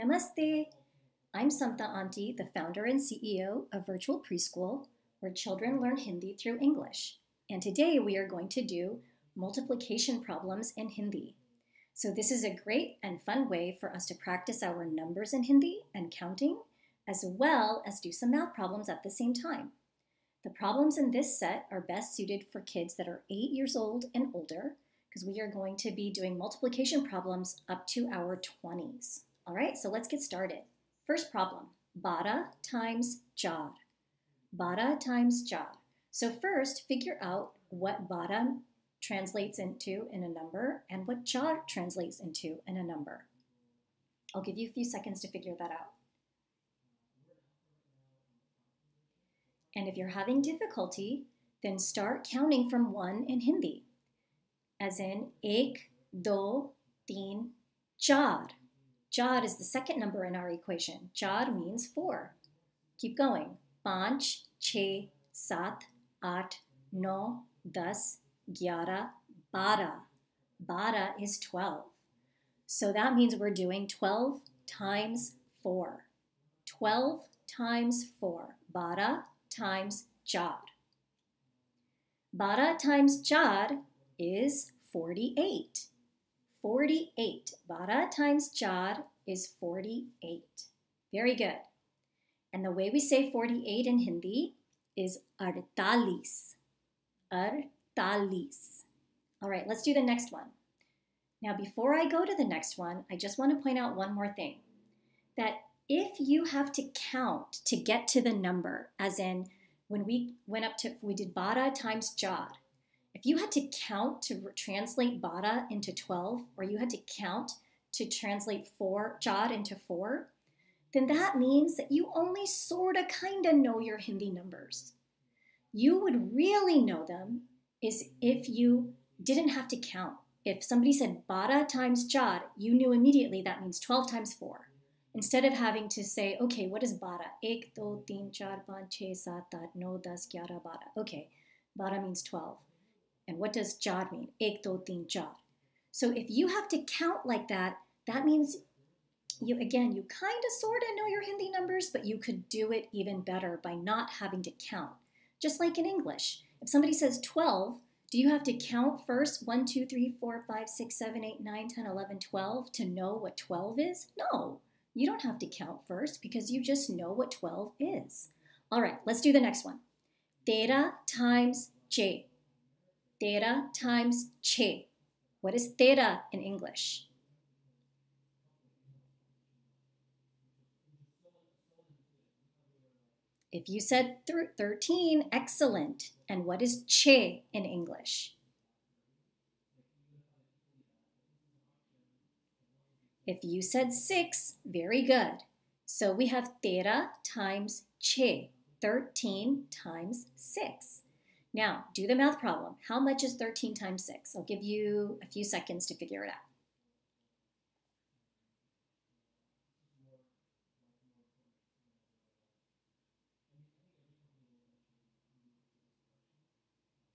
Namaste! I'm Samta Aunty, the founder and CEO of Virtual Preschool, where children learn Hindi through English. And today we are going to do multiplication problems in Hindi. So this is a great and fun way for us to practice our numbers in Hindi and counting, as well as do some math problems at the same time. The problems in this set are best suited for kids that are 8 years old and older, because we are going to be doing multiplication problems up to our 20s. All right, so let's get started. First problem, 12 times 4. 12 times 4. So first, figure out what 12 translates into in a number and what 4 translates into in a number. I'll give you a few seconds to figure that out. And if you're having difficulty, then start counting from 1 in Hindi. As in, 1, 2, 3, 4. 4 is the second number in our equation. 4 means 4. Keep going. 5, 6, 7, 8, 9, 10, 11, 12. 12 is 12. So that means we're doing 12 times 4. 12 times 4. 12 times 4. 12 times 4 is 48. 48. 12 times 4 is 48. Very good. And the way we say 48 in Hindi is 48. 48. All right, let's do the next one. Now, before I go to the next one, I just want to point out one more thing. That if you have to count to get to the number, as in when we went up to, we did 12 times 4, if you had to count to translate 12 into 12, or you had to count to translate 4 into 4, then that means that you only kinda know your Hindi numbers. You would really know them is if you didn't have to count. If somebody said 12 times 4, you knew immediately that means 12 times 4. Instead of having to say, okay, what is 12? 1, 2, 3, 4, 5, 6, 7, 8, 9, 10, 11, 12. Okay, 12 means 12. And what does 4 mean? 1, 2, 3, 4. So if you have to count like that, that means you, again, you kind of sort of know your Hindi numbers, but you could do it even better by not having to count. Just like in English, if somebody says 12, do you have to count first 1, 2, 3, 4, 5, 6, 7, 8, 9, 10, 11, 12 to know what 12 is? No, you don't have to count first because you just know what 12 is. All right, let's do the next one. 13 times 6. 13 times 6. What is 13 in English? If you said 13, excellent. And what is 6 in English? If you said 6, very good. So we have 13 times 6, 13 times 6. Now, do the math problem. How much is 13 times 6? I'll give you a few seconds to figure it out.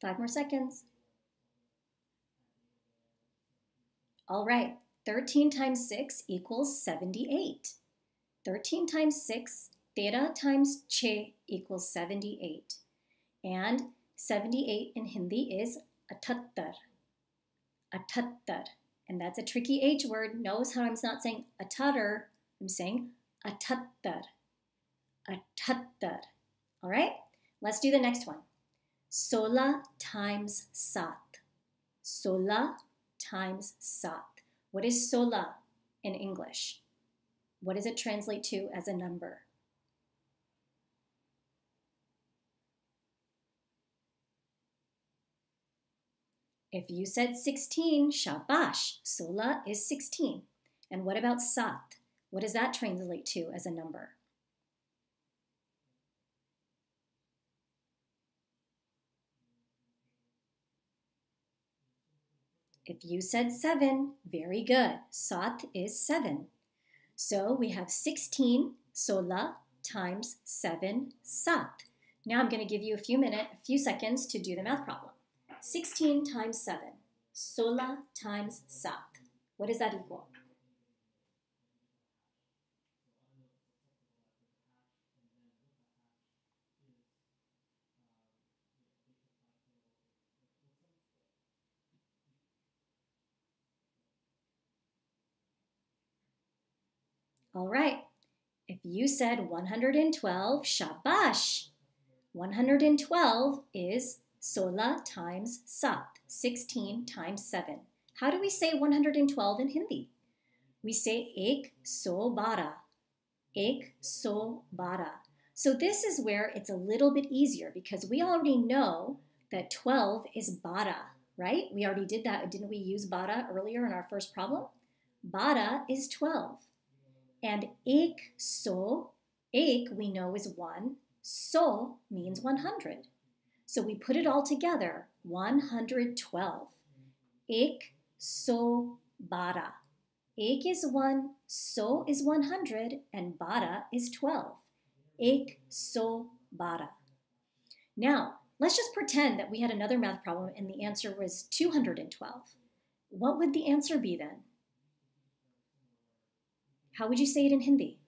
Five more seconds. All right, 13 times 6 equals 78. 13 times 6, 13 times 6 equals 78. And 78 in Hindi is 78. 78. And that's a tricky H word. Notice how I'm not saying 78, I'm saying 78. 78. All right, let's do the next one. 16 times 7. 16 times 7. What is 16 in English? What does it translate to as a number? If you said 16, shabash, 16 is 16. And what about 7? What does that translate to as a number? If you said 7, very good. 7 is 7. So we have 16 times 7. Now I'm going to give you a few seconds to do the math problem. 16 times 7, 16 times 7. What does that equal? All right. If you said 112, shabash. 112 is 16 times 7, 16 times 7. How do we say 112 in Hindi? We say ek so bara, ek so bara. So this is where it's a little bit easier because we already know that 12 is bara, right? We already did that. Didn't we use bara earlier in our first problem? Bara is 12. And ek we know is 1, so means 100. So we put it all together, 112. Ek so bara. Ek is 1, so is 100, and bara is 12. Ek so bara. Now, let's just pretend that we had another math problem and the answer was 212. What would the answer be then? How would you say it in Hindi?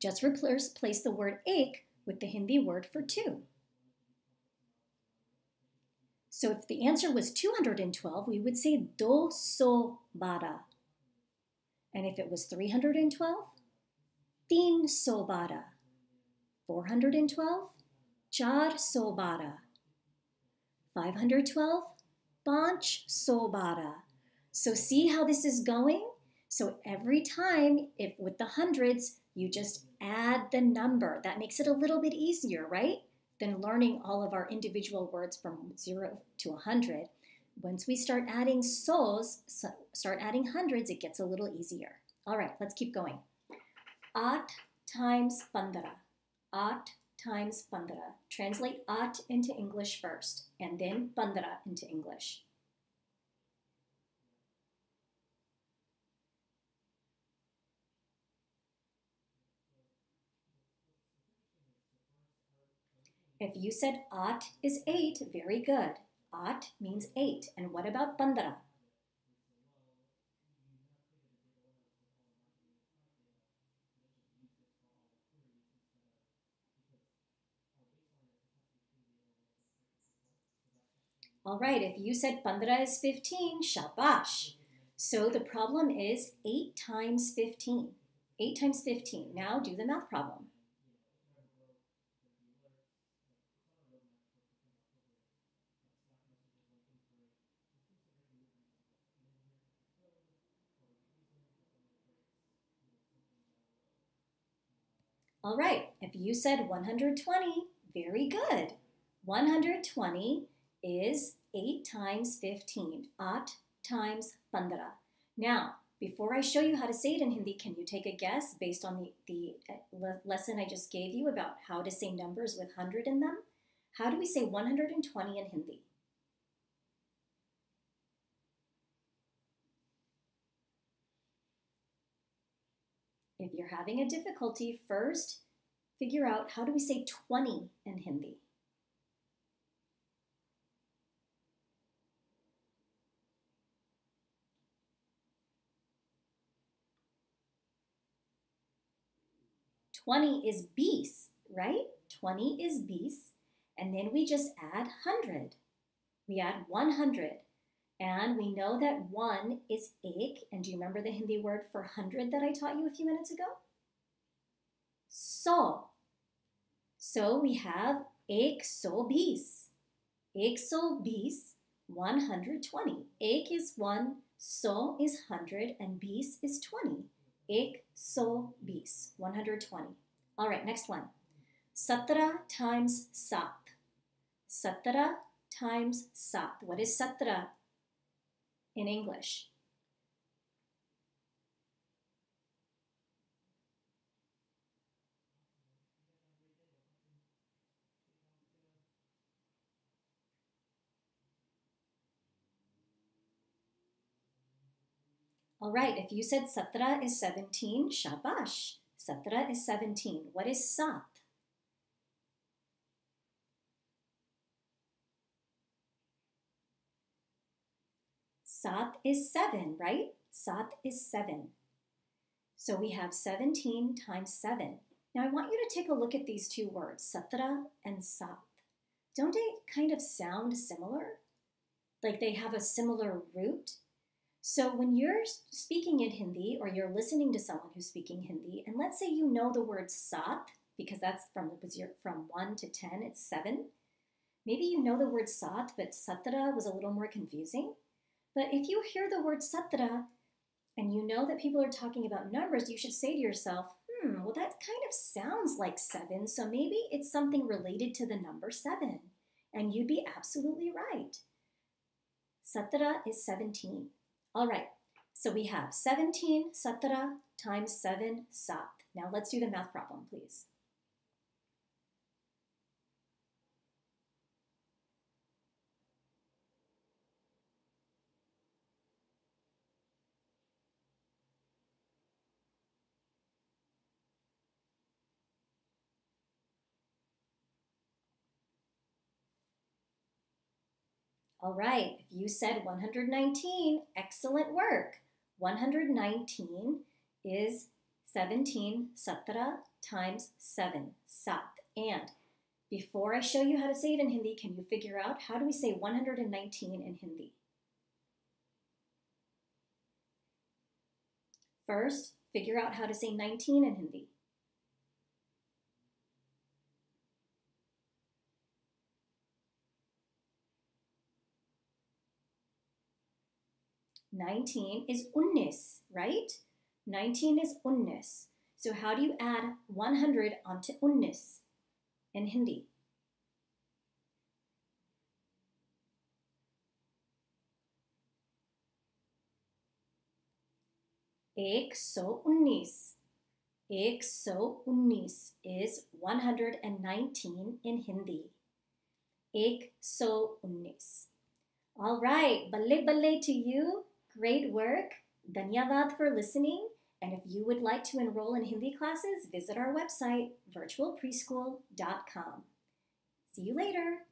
Just replace the word ek with the Hindi word for 2. So if the answer was 212, we would say 212. And if it was 312, 312. 412, 412. 512, 512. So see how this is going? So every time, if with the hundreds, you just add the number. That makes it a little bit easier, right? Than learning all of our individual words from 0 to 100. Once we start adding so's, start adding hundreds, it gets a little easier. All right, let's keep going. 8 times 15. 8 times 15. Translate 8 into English first, and then 15 into English. If you said "8" is 8, very good. "8" means 8. And what about "15"? All right, if you said "15" is 15, shabash. So the problem is 8 times 15. 8 times 15. Now do the math problem. All right, if you said 120, very good. 120 is 8 times 15, 8 times 15. Now, before I show you how to say it in Hindi, can you take a guess based on the lesson I just gave you about how to say numbers with 100 in them? How do we say 120 in Hindi? If you're having a difficulty, first figure out how do we say 20 in Hindi. "20" is 20, right? 20 is 20, and then we just add 100. We add 100. And we know that 1 is ek, and do you remember the Hindi word for 100 that I taught you a few minutes ago? So. So we have 120. 120, 120. Ek is 1, so is 100, and 20 is 20. 120, 120. All right, next one. 17 times 7. 17 times 7. What is 17? In English. All right, if you said 17 is 17, shabash. 17 is 17. What is 7? Sat is 7, right? Sat is 7. So we have 17 times 7. Now I want you to take a look at these two words, satra and sat. Don't they kind of sound similar? Like they have a similar root? So when you're speaking in Hindi or you're listening to someone who's speaking Hindi, and let's say you know the word saat, because that's from 1 to 10, it's 7. Maybe you know the word saat, but satra was a little more confusing. But if you hear the word satra and you know that people are talking about numbers, you should say to yourself, well, that kind of sounds like 7, so maybe it's something related to the number 7. And you'd be absolutely right. Satara is 17. All right, so we have 17, satara, times 7, sat. Now let's do the math problem, please. All right, if you said 119, excellent work. 119 is 17, satra, times 7, sat. And before I show you how to say it in Hindi, can you figure out how do we say 119 in Hindi? First, figure out how to say 19 in Hindi. Right? 19 is unnis. So how do you add 100 onto unnis in Hindi? Ek so unnis. Ek so unnis is 119 in Hindi. Ek so unnis. All right, balle balle to you. Great work. Dhanyavad for listening. And if you would like to enroll in Hindi classes, visit our website, virtualpreschool.com. See you later.